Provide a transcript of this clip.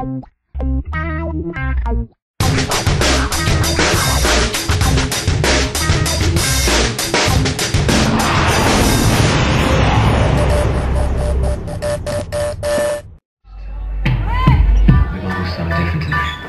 We've always thought differently.